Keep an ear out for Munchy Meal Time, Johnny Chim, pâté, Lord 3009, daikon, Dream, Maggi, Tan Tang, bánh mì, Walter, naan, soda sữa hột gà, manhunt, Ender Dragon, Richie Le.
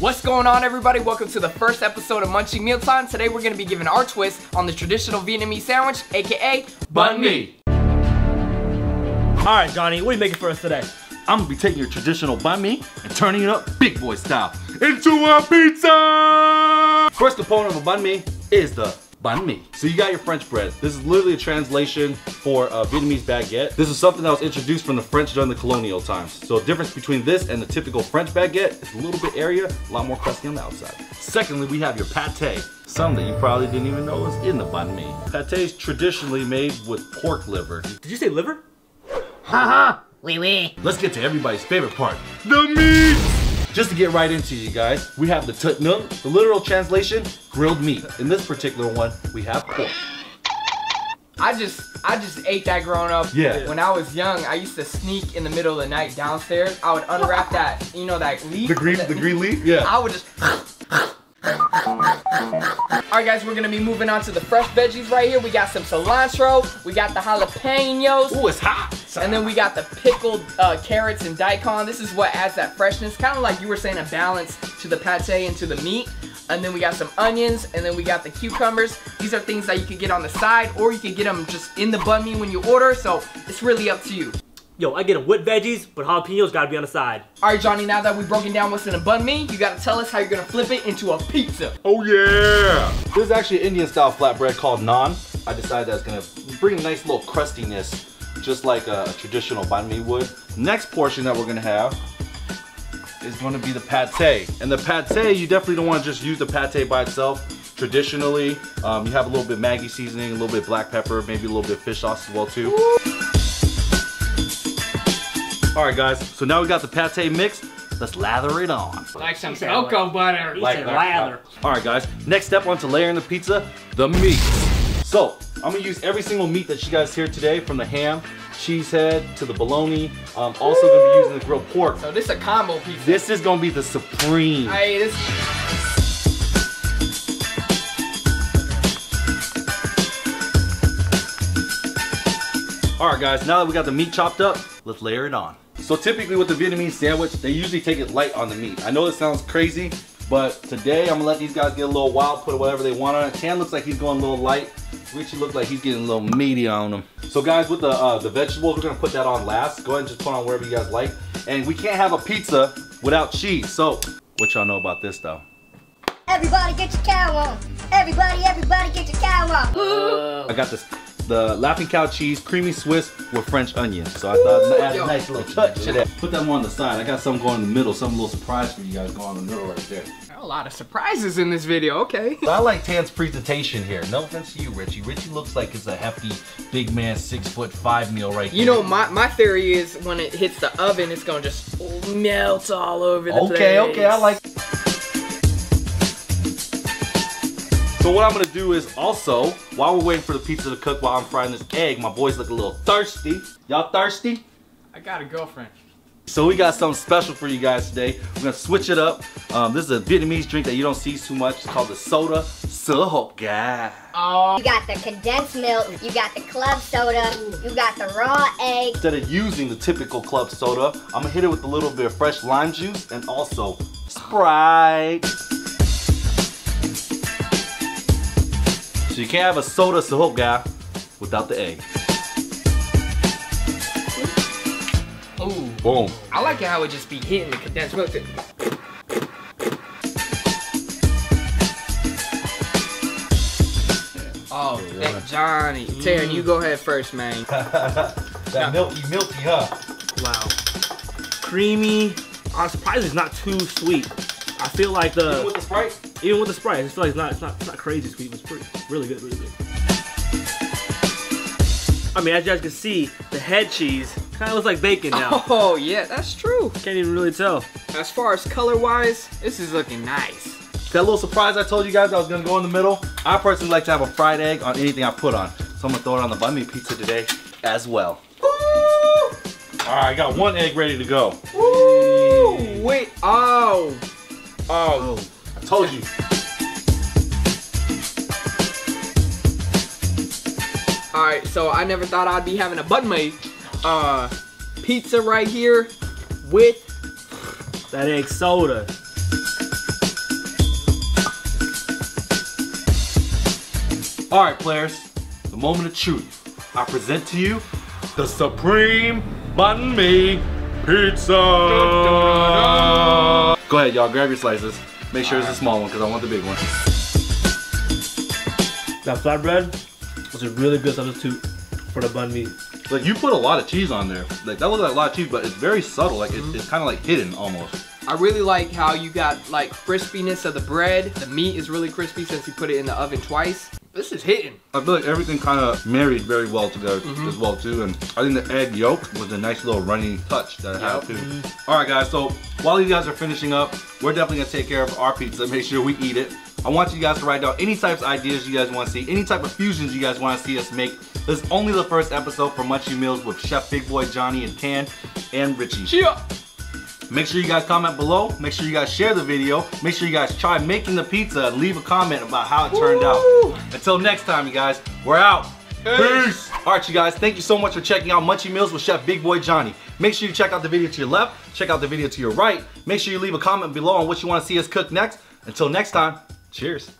What's going on, everybody? Welcome to the first episode of Munchy Meal Time. Today we're going to be giving our twist on the traditional Vietnamese sandwich, aka bánh mì. Alright Johnny, what are you making for us today? I'm going to be taking your traditional bánh mì and turning it up big boy style into a pizza! First component of a bánh mì is the bánh mì. So you got your French bread. This is literally a translation for a Vietnamese baguette. This is something that was introduced from the French during the colonial times. So the difference between this and the typical French baguette is a little bit airier, a lot more crusty on the outside. Secondly, we have your pâté. Something you probably didn't even know was in the bánh mì. Pâté is traditionally made with pork liver. Did you say liver? Haha, wee wee. Let's get to everybody's favorite part, the meat! Just to get right into you guys, we have the tut nung, the literal translation, grilled meat. In this particular one, we have pork. I just ate that growing up. Yeah. When I was young, I used to sneak in the middle of the night downstairs. I would unwrap that, you know, that leaf. The green leaf? Yeah. I would just. Alright guys, we're gonna be moving on to the fresh veggies right here. We got some cilantro, we got the jalapenos. Ooh, it's hot. And then we got the pickled carrots and daikon. This is what adds that freshness, kind of like you were saying, a balance to the pate and to the meat. And then we got some onions, and then we got the cucumbers. These are things that you could get on the side, or you could get them just in the bun meat when you order, so it's really up to you. Yo, I get them with veggies, but jalapenos gotta be on the side. All right, Johnny, now that we've broken down what's in a bun mi, you gotta tell us how you're gonna flip it into a pizza. Oh yeah! This is actually an Indian-style flatbread called naan. I decided that's gonna bring a nice little crustiness, just like a traditional banh mi would. Next portion that we're gonna have is gonna be the pate. And the pate, you definitely don't wanna just use the pate by itself. Traditionally, you have a little bit Maggi seasoning, a little bit black pepper, maybe a little bit of fish sauce as well too. Ooh. All right, guys, so now we got the pate mixed. Let's lather it on. Like some cocoa butter. Like lather. All right, guys, next step on to layering the pizza, the meat. So I'm gonna use every single meat that you guys hear today, from the ham, cheese head, to the bologna. I'm also gonna be using the grilled pork. So this is a combo pizza. This is gonna be the supreme. All right, guys, now that we got the meat chopped up, let's layer it on. So typically with the Vietnamese sandwich, they usually take it light on the meat. I know it sounds crazy, but today I'm gonna let these guys get a little wild, put whatever they want on it. Tan looks like he's going a little light. Richie looks like he's getting a little meaty on him. So guys, with the vegetables, we're gonna put that on last. Go ahead and just put on wherever you guys like. And we can't have a pizza without cheese. So what y'all know about this though? Everybody get your cow on. Everybody get your cow on. I got this. The Laughing Cow cheese, creamy Swiss with French onions. So I thought I'd add a nice little touch to that. Put them on the side. I got something going in the middle, some little surprise for you guys going in the middle right there. Got a lot of surprises in this video, okay. So I like Tan's presentation here. No offense to you, Richie. Richie looks like it's a hefty, big man, 6'5" meal right there. You know, my theory is when it hits the oven, it's gonna just melt all over the place. Okay, I like it. So what I'm gonna do is also, while we're waiting for the pizza to cook, while I'm frying this egg, my boys look a little thirsty. Y'all thirsty? I got a girlfriend. So we got something special for you guys today. We're gonna switch it up. This is a Vietnamese drink that you don't see too much. It's called the soda sữa hột gà. Oh. You got the condensed milk, you got the club soda, you got the raw egg. Instead of using the typical club soda, I'm gonna hit it with a little bit of fresh lime juice and also Sprite. So you can't have a soda sữa hột gà without the egg. Ooh. Boom. I like it how it just be hitting the condensed milk. Oh, that Johnny. Taryn, you go ahead first, man. That milky, huh? Wow. Creamy. I'm surprised it's not too sweet. I feel like the... Even with the Sprite? Even with the Sprite, I feel like it's not crazy sweet, but it's pretty, really good. I mean, as you guys can see, the head cheese kind of looks like bacon now. Oh, yeah, that's true. Can't even really tell. As far as color-wise, this is looking nice. That little surprise I told you guys I was going to go in the middle, I personally like to have a fried egg on anything I put on. So I'm going to throw it on the banh mi pizza today as well. Woo! All right, I got one egg ready to go. Woo! Wait, oh, I told you. All right, so I never thought I'd be having a banh mi pizza right here with that egg soda. All right, players, the moment of truth. I present to you the supreme banh mi pizza. Go ahead, y'all, grab your slices. Make sure it's a small one, because I want the big one. That flatbread was a really good substitute for the banh mi. Like, you put a lot of cheese on there. Like, that looks like a lot of cheese, but it's very subtle. Like, it's kind of like hidden almost. I really like how you got like crispiness of the bread. The meat is really crispy since you put it in the oven twice. This is hitting. I feel like everything kind of married very well together as well too. And I think the egg yolk was a nice little runny touch that it had too. All right guys, so while you guys are finishing up, we're definitely gonna take care of our pizza, make sure we eat it. I want you guys to write down any types of ideas you guys wanna see, any type of fusions you guys wanna see us make. This is only the first episode for Munchy Meals with Chef Big Boy Johnny and Tan and Richie. Cheer! Make sure you guys comment below. Make sure you guys share the video. Make sure you guys try making the pizza and leave a comment about how it turned out. Until next time, you guys, we're out. Peace. All right, you guys, thank you so much for checking out Munchy Meals with Chef Big Boy Johnny. Make sure you check out the video to your left. Check out the video to your right. Make sure you leave a comment below on what you want to see us cook next. Until next time, cheers.